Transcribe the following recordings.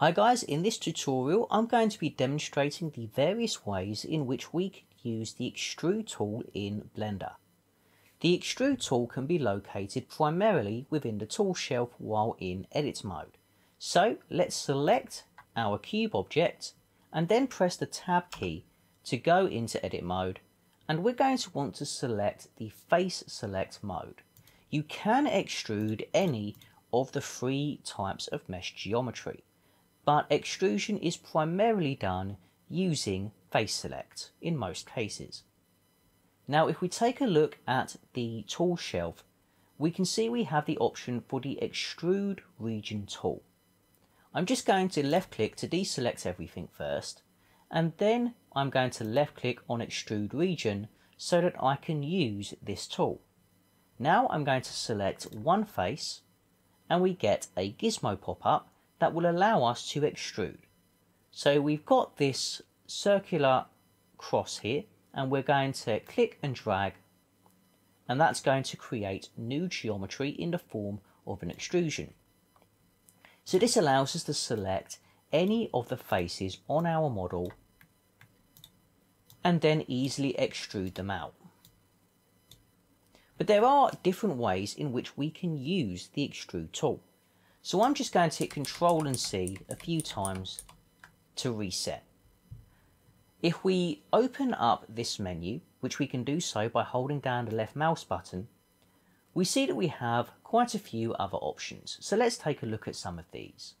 Hi guys, in this tutorial I'm going to be demonstrating the various ways in which we can use the Extrude tool in Blender. The Extrude tool can be located primarily within the tool shelf while in edit mode. So let's select our cube object and then press the tab key to go into edit mode, and we're going to want to select the face select mode. You can extrude any of the three types of mesh geometry, but extrusion is primarily done using face select in most cases. Now if we take a look at the tool shelf, we can see we have the option for the extrude region tool. I'm just going to left click to deselect everything first, and then I'm going to left click on extrude region so that I can use this tool. Now I'm going to select one face and we get a gizmo pop up that will allow us to extrude. So we've got this circular cross here and we're going to click and drag, and that's going to create new geometry in the form of an extrusion. So this allows us to select any of the faces on our model and then easily extrude them out. But there are different ways in which we can use the extrude tool. So I'm just going to hit Ctrl and C a few times to reset. If we open up this menu, which we can do so by holding down the left mouse button, we see that we have quite a few other options. So let's take a look at some of these.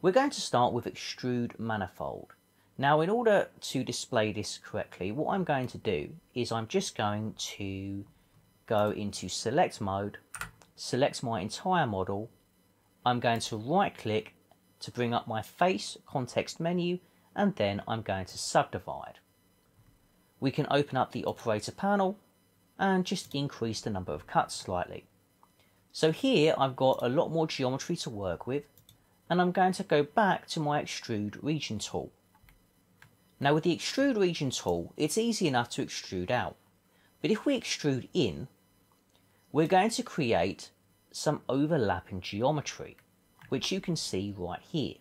We're going to start with extrude manifold. Now in order to display this correctly, what I'm going to do is I'm just going to go into select mode, select my entire model, I'm going to right click to bring up my face context menu, and then I'm going to subdivide. We can open up the operator panel and just increase the number of cuts slightly. So here I've got a lot more geometry to work with, and I'm going to go back to my extrude region tool. Now with the extrude region tool, it's easy enough to extrude out, but if we extrude in, we're going to create some overlapping geometry, which you can see right here.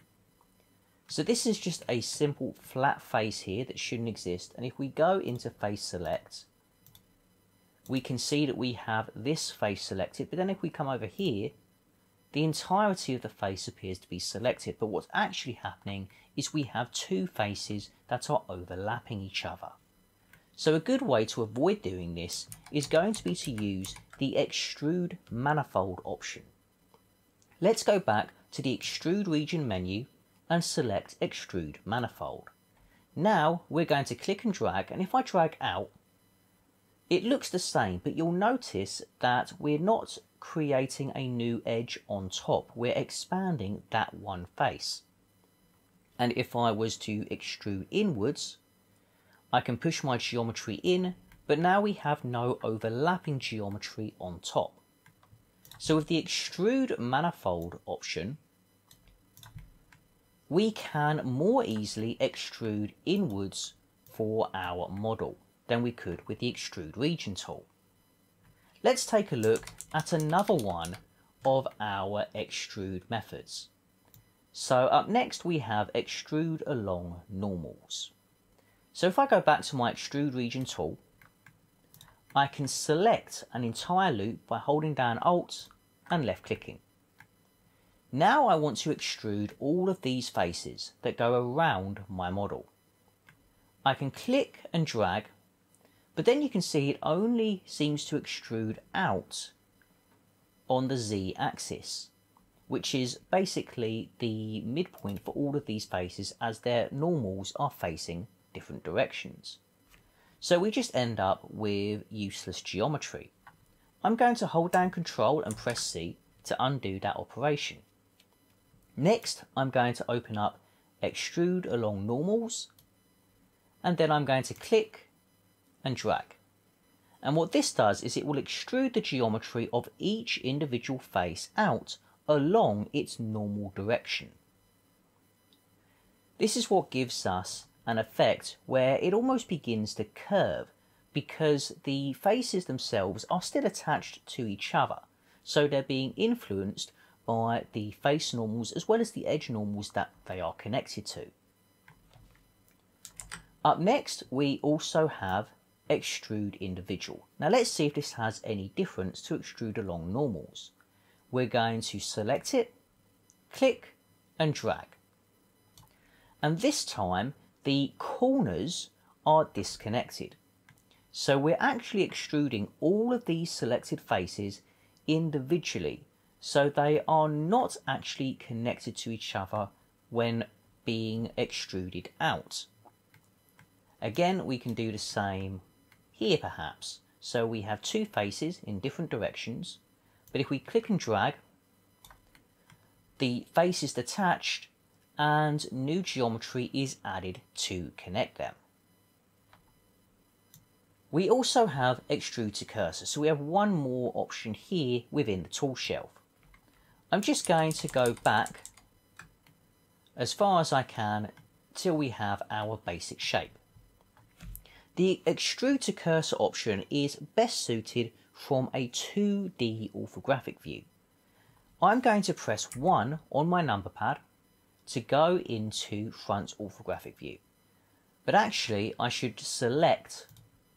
So this is just a simple flat face here that shouldn't exist, and if we go into face select, we can see that we have this face selected, but then if we come over here, the entirety of the face appears to be selected, but what's actually happening is we have two faces that are overlapping each other. So a good way to avoid doing this is going to be to use the extrude manifold option. Let's go back to the extrude region menu and select extrude manifold. Now we're going to click and drag, and if I drag out, it looks the same, but you'll notice that we're not creating a new edge on top, we're expanding that one face. And if I was to extrude inwards, I can push my geometry in, but now we have no overlapping geometry on top. So with the extrude manifold option, we can more easily extrude inwards for our model than we could with the extrude region tool. Let's take a look at another one of our extrude methods. So up next we have extrude along normals. So if I go back to my extrude region tool, I can select an entire loop by holding down Alt and left clicking. Now I want to extrude all of these faces that go around my model. I can click and drag, but then you can see it only seems to extrude out on the Z axis, which is basically the midpoint for all of these faces as their normals are facing different directions. So we just end up with useless geometry. I'm going to hold down Control and press C to undo that operation. Next, I'm going to open up extrude along normals, and then I'm going to click and drag. And what this does is it will extrude the geometry of each individual face out along its normal direction. This is what gives us an effect where it almost begins to curve, because the faces themselves are still attached to each other, so they're being influenced by the face normals as well as the edge normals that they are connected to. Up next, we also have extrude individual. Now let's see if this has any difference to extrude along normals. We're going to select it, click and drag. And this time the corners are disconnected. So we're actually extruding all of these selected faces individually. So they are not actually connected to each other when being extruded out. Again, we can do the same here perhaps. So we have two faces in different directions, but if we click and drag, the face is detached and new geometry is added to connect them. We also have extrude to cursor, so we have one more option here within the tool shelf. I'm just going to go back as far as I can till we have our basic shape. The extrude to cursor option is best suited from a 2D orthographic view. I'm going to press 1 on my number pad to go into front orthographic view. But actually I should select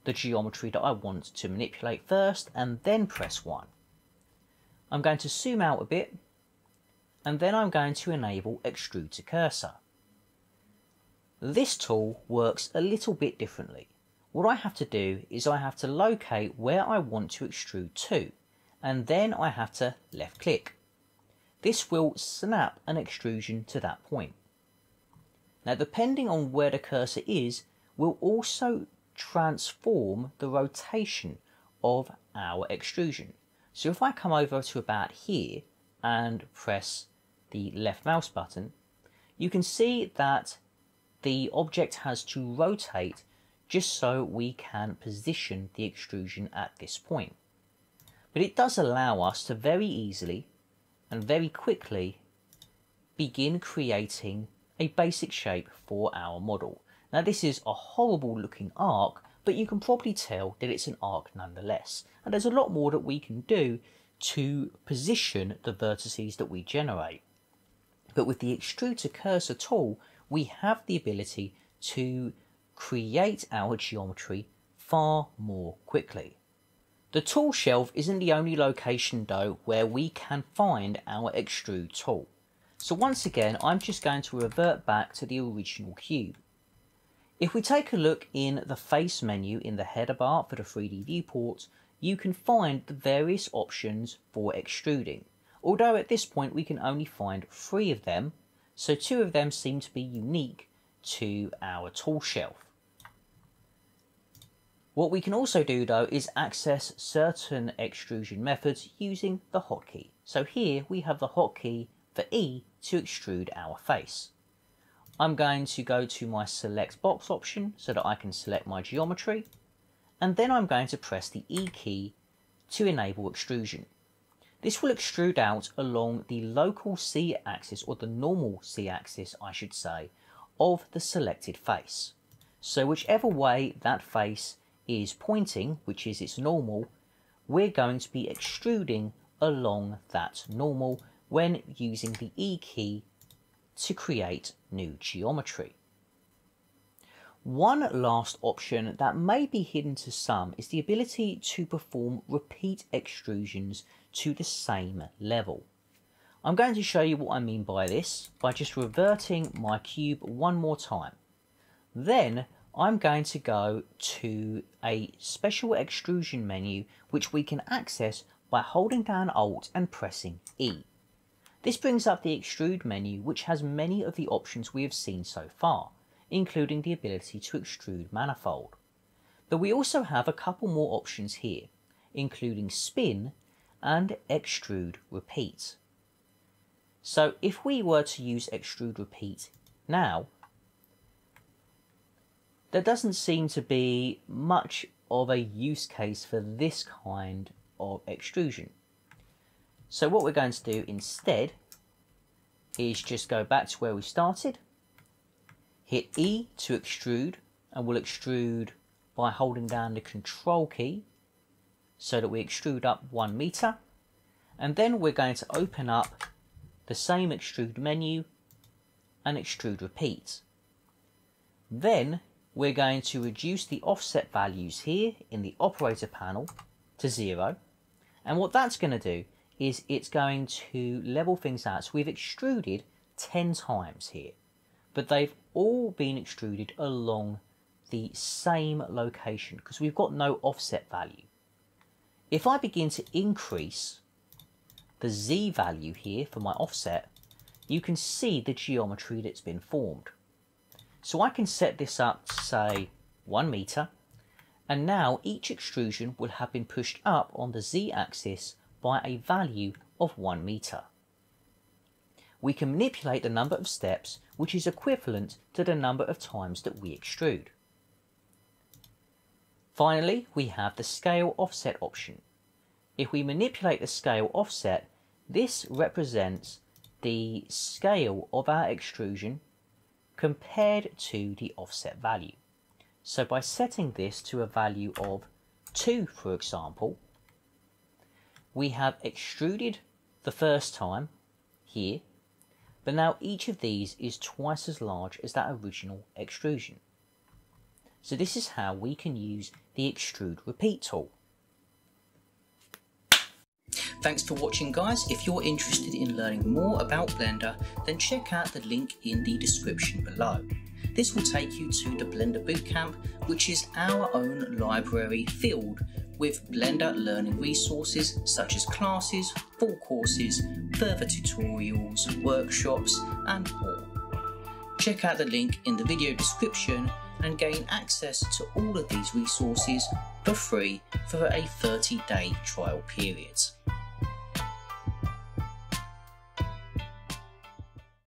the geometry that I want to manipulate first and then press 1. I'm going to zoom out a bit and then I'm going to enable extrude to cursor. This tool works a little bit differently. What I have to do is I have to locate where I want to extrude to and then I have to left click. This will snap an extrusion to that point. Now depending on where the cursor is will also transform the rotation of our extrusion. So if I come over to about here and press the left mouse button, you can see that the object has to rotate just so we can position the extrusion at this point. But it does allow us to very easily and very quickly begin creating a basic shape for our model. Now this is a horrible looking arc, but you can probably tell that it's an arc nonetheless. And there's a lot more that we can do to position the vertices that we generate. But with the extrude to cursor tool, we have the ability to create our geometry far more quickly. The tool shelf isn't the only location though where we can find our extrude tool. So once again, I'm just going to revert back to the original cube. If we take a look in the face menu in the header bar for the 3D viewport, you can find the various options for extruding. Although at this point we can only find 3 of them, so 2 of them seem to be unique to our tool shelf. What we can also do though is access certain extrusion methods using the hotkey. So here we have the hotkey for E to extrude our face. I'm going to go to my select box option so that I can select my geometry, and then I'm going to press the E key to enable extrusion. This will extrude out along the local C axis, or the normal C axis I should say, of the selected face. So whichever way that face is pointing, which is its normal, we're going to be extruding along that normal when using the E key to create new geometry. One last option that may be hidden to some is the ability to perform repeat extrusions to the same level. I'm going to show you what I mean by this by just reverting my cube one more time. Then I'm going to go to a special extrusion menu which we can access by holding down Alt and pressing E. This brings up the extrude menu which has many of the options we have seen so far, including the ability to extrude manifold. But we also have a couple more options here, including spin and extrude repeat. So if we were to use extrude repeat now, there doesn't seem to be much of a use case for this kind of extrusion. So what we're going to do instead is just go back to where we started, hit E to extrude, and we'll extrude by holding down the control key so that we extrude up 1 meter. And then we're going to open up the same extrude menu and extrude repeat. Then we're going to reduce the offset values here in the operator panel to 0. And what that's going to do is it's going to level things out. So we've extruded 10 times here, but they've all been extruded along the same location because we've got no offset value. If I begin to increase the Z value here for my offset, you can see the geometry that's been formed. So I can set this up to say 1 meter, and now each extrusion will have been pushed up on the Z axis by a value of 1 meter. We can manipulate the number of steps, which is equivalent to the number of times that we extrude. Finally, we have the scale offset option. If we manipulate the scale offset, this represents the scale of our extrusion compared to the offset value. So by setting this to a value of 2, for example, we have extruded the first time here, but now each of these is twice as large as that original extrusion. So this is how we can use the extrude repeat tool. Thanks for watching, guys. If you're interested in learning more about Blender, then check out the link in the description below. This will take you to the Blender Bootcamp, which is our own library filled with Blender learning resources such as classes, full courses, further tutorials, workshops, and more. Check out the link in the video description and gain access to all of these resources for free for a 30-day trial period.